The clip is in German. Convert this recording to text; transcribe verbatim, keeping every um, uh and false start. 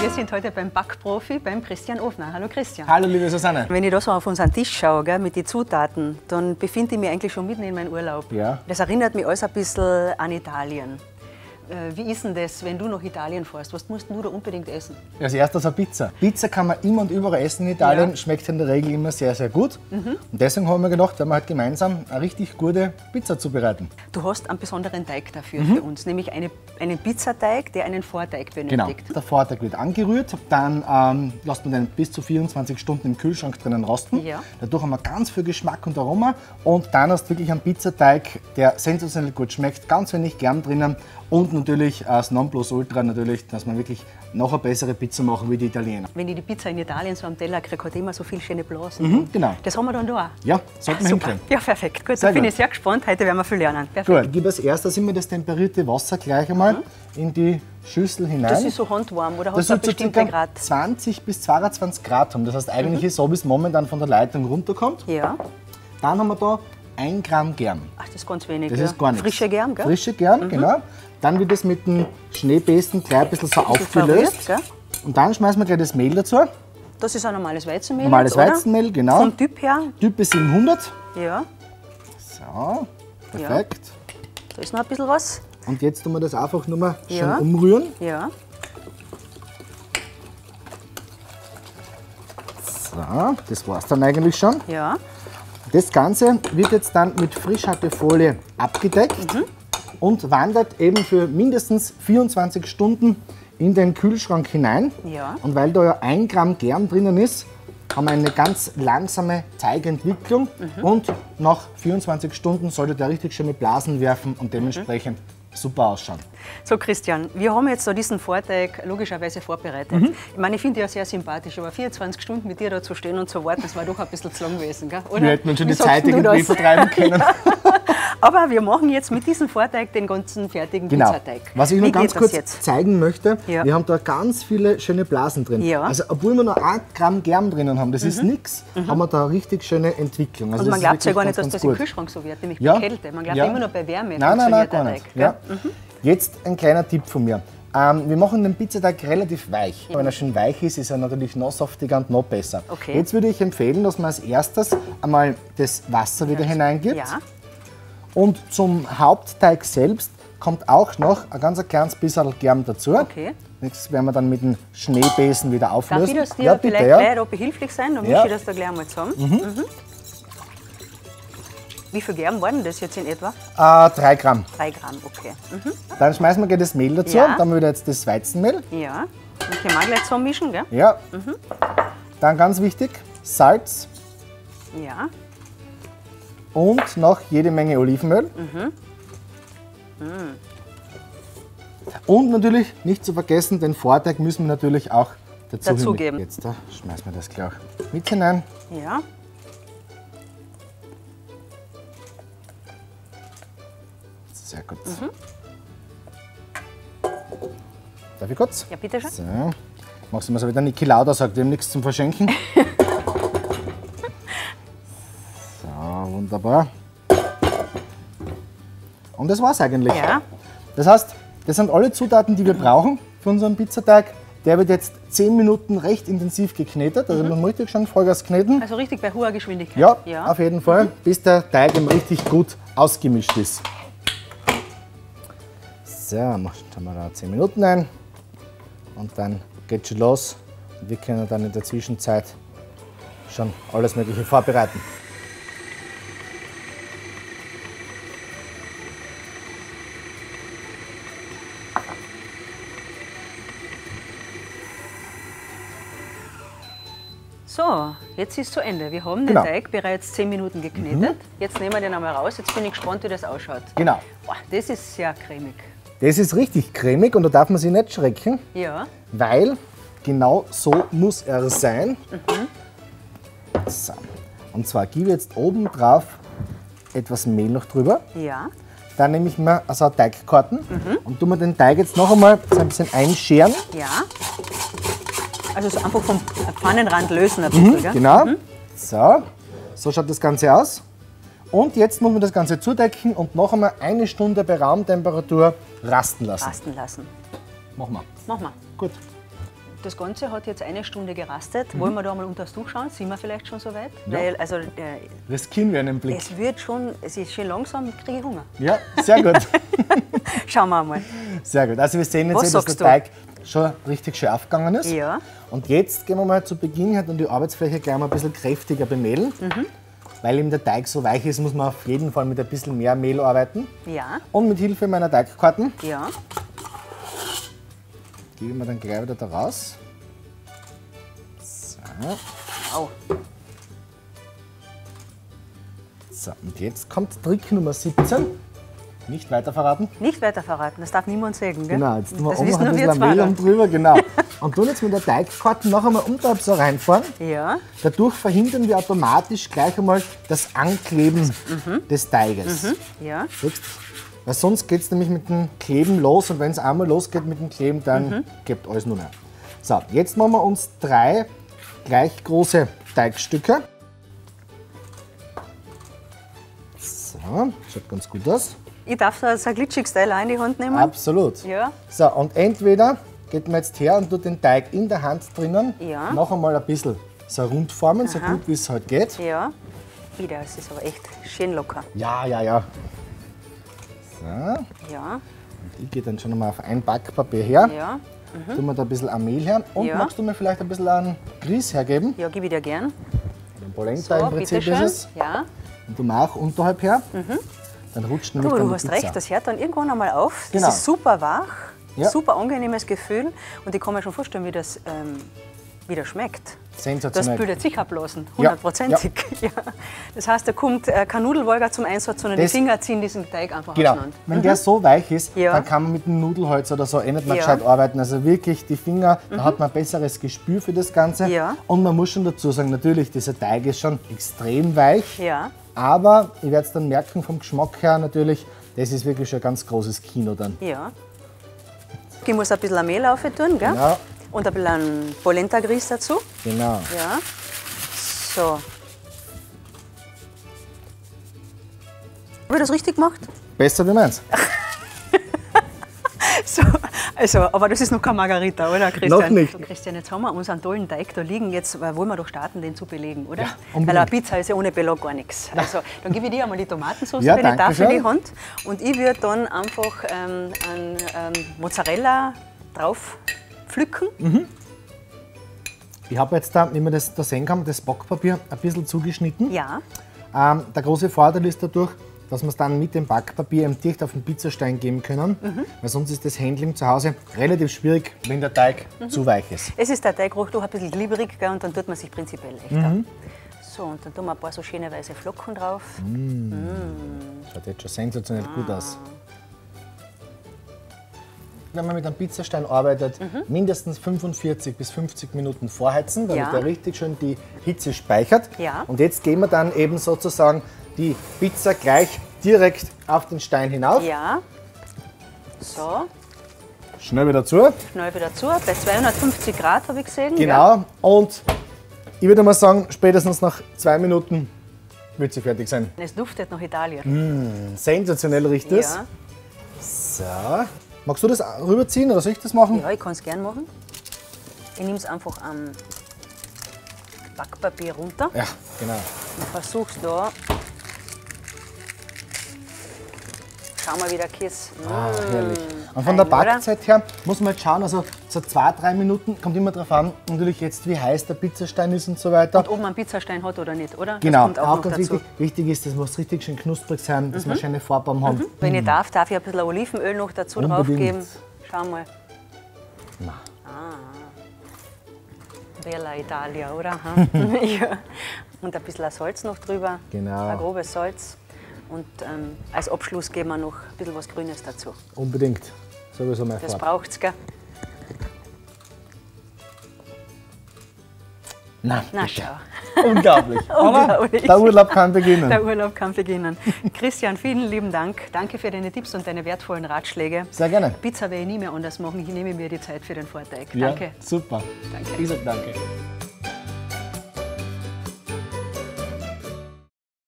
Wir sind heute beim Backprofi, beim Christian Ofner. Hallo Christian. Hallo liebe Susanne. Wenn ich da so auf unseren Tisch schaue, gell, mit den Zutaten, dann befinde ich mich eigentlich schon mitten in meinem Urlaub. Ja. Das erinnert mich alles ein bisschen an Italien. Äh, wie ist denn das, wenn du nach Italien fährst? Was musst du da unbedingt essen? Als erstes eine Pizza. Pizza kann man immer und überall essen in Italien, ja. Schmeckt in der Regel immer sehr, sehr gut. Mhm. Und deswegen haben wir gedacht, werden wir halt gemeinsam eine richtig gute Pizza zubereiten. Du hast einen besonderen Teig dafür mhm. für uns, nämlich eine einen Pizzateig, der einen Vorteig benötigt. Genau. Der Vorteig wird angerührt, dann ähm, lässt man den bis zu vierundzwanzig Stunden im Kühlschrank drinnen rosten. Ja. Dadurch haben wir ganz viel Geschmack und Aroma und dann hast du wirklich einen Pizzateig, der sensationell gut schmeckt, ganz wenig Germ drinnen und natürlich äh, das Nonplusultra natürlich, dass man wirklich noch eine bessere Pizza machen wie die Italiener. Wenn ich die Pizza in Italien so am Teller kriege, hat immer so viel schöne Blasen. Mhm, genau. Das haben wir dann da. Ja, sollten wir hinkriegen. Ja, perfekt. Gut, da bin ich sehr gespannt. Heute werden wir viel lernen. Perfekt. Gut, ich gebe als erstes immer das temperierte Wasser gleich einmal mhm. in die Schüssel hinein. Das ist so handwarm oder hast du bestimmte Grad? zwanzig bis zweiundzwanzig Grad haben. Das heißt eigentlich mhm. so, bis es momentan von der Leitung runterkommt. Ja. Dann haben wir da ein Gramm Germ. Ach, das ist ganz wenig. Das ja. ist gar nichts. Frische Germ, gell? Frische Germ, mhm. genau. Dann wird es mit dem Schneebesen gleich ein bisschen so aufgelöst. Verrührt, und dann schmeißen wir gleich das Mehl dazu. Das ist ein normales Weizenmehl. Normales oder? Weizenmehl, genau. Vom Typ her? Typ ist siebenhundert. Ja. So, perfekt. Ja. Da ist noch ein bisschen was. Und jetzt tun wir das einfach nur mal schön ja. umrühren. Ja. So, das war's dann eigentlich schon. Ja. Das Ganze wird jetzt dann mit Frischhaltefolie abgedeckt mhm. und wandert eben für mindestens vierundzwanzig Stunden in den Kühlschrank hinein. Ja. Und weil da ja ein Gramm Germ drinnen ist, haben wir eine ganz langsame Teigentwicklung mhm. und nach vierundzwanzig Stunden sollte der richtig schön mit Blasen werfen und dementsprechend mhm. super ausschauen. So Christian, wir haben jetzt so diesen Vorteig logischerweise vorbereitet. Mhm. Ich meine, ich finde ja sehr sympathisch, aber vierundzwanzig Stunden mit dir da zu stehen und zu warten, das war doch ein bisschen zu lang gewesen, gell? Oder? Wir hätten schon die Zeit irgendwie vertreiben können. Ja. Aber wir machen jetzt mit diesem Vorteig den ganzen fertigen genau. Pizzateig. Was ich noch ganz kurz jetzt? zeigen möchte, ja. wir haben da ganz viele schöne Blasen drin. Ja. Also obwohl wir nur ein Gramm Germ drinnen haben, das mhm. ist nichts, mhm. haben wir da eine richtig schöne Entwicklung. Also und man glaubt ja gar nicht, dass das im Kühlschrank so wird, nämlich ja. bei Kälte. Man glaubt ja. immer nur bei Wärme. Nein, nein, nein, gar nicht. Teig, ja. mhm. Jetzt ein kleiner Tipp von mir. Ähm, wir machen den Pizzateig relativ weich. Ja. Wenn er schön weich ist, ist er natürlich noch saftiger und noch besser. Okay. Jetzt würde ich empfehlen, dass man als erstes einmal das Wasser wieder ja. hineingibt. Ja. Und zum Hauptteig selbst kommt auch noch ein ganz kleines bisschen Germ dazu. Okay. Das werden wir dann mit dem Schneebesen wieder auflösen. Darf ich das dir ja, vielleicht ja. gleich da behilflich sein? Dann ja. mische ich das da gleich einmal zusammen. Mhm. Mhm. Wie viel Germ waren das jetzt in etwa? Äh, drei Gramm. Drei Gramm, okay. Mhm. Dann schmeißen wir gleich das Mehl dazu. Ja. Und dann wieder jetzt das Weizenmehl. Ja. Dann können wir gleich zusammen mischen, gell? Ja. Mhm. Dann ganz wichtig, Salz. Ja. Und noch jede Menge Olivenöl. Mhm. Mhm. Und natürlich nicht zu vergessen, den Vorteig müssen wir natürlich auch dazu dazugeben. Jetzt da schmeißen wir das gleich mit hinein. Ja. Sehr gut. Mhm. Darf ich kurz? Ja, bitte schön. So. Machst du mal so, wie der Niki Lauda sagt, wir haben nichts zum Verschenken. So, wunderbar. Und das war's eigentlich. Ja. Das heißt, das sind alle Zutaten, die wir brauchen für unseren Pizzateig. Der wird jetzt zehn Minuten recht intensiv geknetet, also mhm. man muss richtig schon Vollgas kneten. Also richtig bei hoher Geschwindigkeit. Ja, ja. auf jeden Fall, mhm. bis der Teig eben richtig gut ausgemischt ist. So, machen wir da zehn Minuten ein und dann geht schon los. Wir können dann in der Zwischenzeit schon alles Mögliche vorbereiten. So, jetzt ist es zu Ende. Wir haben genau. den Teig bereits zehn Minuten geknetet. Mhm. Jetzt nehmen wir den einmal raus. Jetzt bin ich gespannt, wie das ausschaut. Genau. Boah, das ist sehr cremig. Das ist richtig cremig und da darf man sich nicht schrecken, ja. weil genau so muss er sein. Mhm. So. Und zwar gebe ich jetzt oben drauf etwas Mehl noch drüber. Ja. Dann nehme ich mir also Teigkarten mhm. und tue mir den Teig jetzt noch einmal so ein bisschen einscheren. Ja. Also so einfach vom Pfannenrand lösen ein bisschen, mhm. gell? Genau. Mhm. So. So schaut das Ganze aus. Und jetzt muss man das Ganze zudecken und noch einmal eine Stunde bei Raumtemperatur rasten lassen. Rasten lassen. Machen wir. Machen wir. Gut. Das Ganze hat jetzt eine Stunde gerastet. Mhm. Wollen wir da mal unter das Tuch schauen? Sind wir vielleicht schon so weit? Ja. Weil, also, äh, riskieren wir einen Blick. Es wird schon, es ist schön langsam, kriege ich Hunger. Ja, sehr gut. Schauen wir mal. Sehr gut. Also wir sehen jetzt, hier, dass der du? Teig schon richtig scharf gegangen ist. Ja. Und jetzt gehen wir mal zu Beginn halt an die Arbeitsfläche gleich mal ein bisschen kräftiger bemehlen. Mhm. Weil eben der Teig so weich ist, muss man auf jeden Fall mit ein bisschen mehr Mehl arbeiten. Ja. Und mit Hilfe meiner Teigkarten. Ja. Geben wir dann gleich wieder da raus. So. Au. So, und jetzt kommt Trick Nummer siebzehn. Nicht weiter verraten. Nicht weiter verraten, das darf niemand sagen, gell? Genau, jetzt tun wir oben ein bisschen Mehl um drüber, genau. Und tun jetzt mit der Teigkarte noch einmal unterhalb so reinfahren. Ja. Dadurch verhindern wir automatisch gleich einmal das Ankleben mhm. des Teiges. Mhm. Ja. Jetzt. Weil sonst geht es nämlich mit dem Kleben los und wenn es einmal losgeht mit dem Kleben, dann mhm. gibt alles nur mehr. So, jetzt machen wir uns drei gleich große Teigstücke. So, schaut ganz gut aus. Ich darf so ein glitschiges Teil in die Hand nehmen. Absolut. Ja. So, und entweder geht man jetzt her und tut den Teig in der Hand drinnen, ja. noch einmal ein bisschen so rund formen, aha. so gut wie es halt geht. Ja, wieder, es ist aber echt schön locker. Ja, ja, ja. So. Ja. Und ich gehe dann schon mal auf ein Backpapier her. Ja. Mhm. Tun wir da ein bisschen an Mehl her. Und ja. magst du mir vielleicht ein bisschen an Grieß hergeben? Ja, gebe ich dir gern. Ein Polenta so, im Prinzip ist es. Ja. Und du machst unterhalb her. Mhm. Dann rutscht nämlich du, dann du hast Pizza. Recht, das hört dann irgendwann einmal auf. Genau. Das ist super wach, ja. super angenehmes Gefühl. Und ich kann mir schon vorstellen, wie das, ähm, wie das schmeckt. Das bildet sich ablassen, hundertprozentig. Ja, ja. Das heißt, da kommt kein Nudelwolger zum Einsatz, sondern das die Finger ziehen diesen Teig einfach genau. auseinander. Wenn mhm. der so weich ist, ja. dann kann man mit dem Nudelholz oder so eh nicht mehr ja. gescheit arbeiten. Also wirklich die Finger, mhm. da hat man ein besseres Gespür für das Ganze. Ja. Und man muss schon dazu sagen, natürlich, dieser Teig ist schon extrem weich. Ja. Aber ich werde es dann merken vom Geschmack her natürlich, das ist wirklich schon ein ganz großes Kino dann. Ja. Ich muss ein bisschen Mehl auf tun, gell? Genau. Und ein bisschen Polenta-Grieß dazu. Genau. Ja. So. Habe ich das richtig gemacht? Besser wie meins. So, also, aber das ist noch keine Margarita, oder Christian? Noch nicht. So, Christian, jetzt haben wir unseren tollen Teig da liegen, jetzt wollen wir doch starten, den zu belegen, oder? Ja, weil eine Pizza ist ja ohne Belag gar nichts. Also, dann gebe ich dir einmal die Tomatensauce ja, bei Tafel in die Hand und ich würde dann einfach ähm, einen, ähm, Mozzarella drauf pflücken. Mhm. Ich habe jetzt da, wie man das da sehen kann, das Backpapier ein bisschen zugeschnitten. Ja. Ähm, der große Vorteil ist dadurch, dass wir es dann mit dem Backpapier eben direkt auf den Pizzastein geben können, mhm. weil sonst ist das Handling zu Hause relativ schwierig, wenn der Teig mhm. zu weich ist. Es ist der Teig auch ein bisschen glibberig, gell, und dann tut man sich prinzipiell leichter. Mhm. So, und dann tun wir ein paar so schöne weiße Flocken drauf. Mhm. Mhm. Schaut jetzt schon sensationell ah. gut aus. Wenn man mit einem Pizzastein arbeitet, mhm. mindestens fünfundvierzig bis fünfzig Minuten vorheizen, damit ja. der richtig schön die Hitze speichert. Ja. Und jetzt gehen wir dann eben sozusagen die Pizza gleich direkt auf den Stein hinauf. Ja. So. Schnell wieder zu. Schnell wieder zu. Bei zweihundertfünfzig Grad habe ich gesehen. Genau. Ja. Und ich würde mal sagen, spätestens nach zwei Minuten wird sie fertig sein. Es duftet nach Italien. Mmh, sensationell riecht es. Ja. So. Magst du das rüberziehen oder soll ich das machen? Ja, ich kann es gerne machen. Ich nehme es einfach am Backpapier runter. Ja, genau. Und versuche es da. Schau mal, wie der Kiss. Ah, herrlich. Und von der Backzeit her muss man jetzt schauen, also so zwei, drei Minuten, kommt immer darauf an, natürlich jetzt, wie heiß der Pizzastein ist und so weiter. Und ob man einen Pizzastein hat oder nicht, oder? Genau, das kommt auch, auch ganz wichtig. Wichtig ist, das muss richtig schön knusprig sein, dass mhm. wir eine schöne Vorbaum haben. Mhm. Wenn ich darf, darf ich ein bisschen Olivenöl noch dazu unbedingt. Draufgeben. Schau mal. Na. Ah. Bella Italia, oder? Ja. Und ein bisschen Salz noch drüber, genau. ein grobes Salz. Und ähm, als Abschluss geben wir noch ein bisschen was Grünes dazu. Unbedingt. Sowieso mein Freund. Das braucht es, gell? Nein, na, bitte. Schau. Unglaublich. Unglaublich. Der Urlaub kann beginnen. Der Urlaub kann beginnen. Christian, vielen lieben Dank. Danke für deine Tipps und deine wertvollen Ratschläge. Sehr gerne. Pizza werde ich nie mehr anders machen. Ich nehme mir die Zeit für den Vorteig. Danke. Ja, super. Danke. Ich sage danke.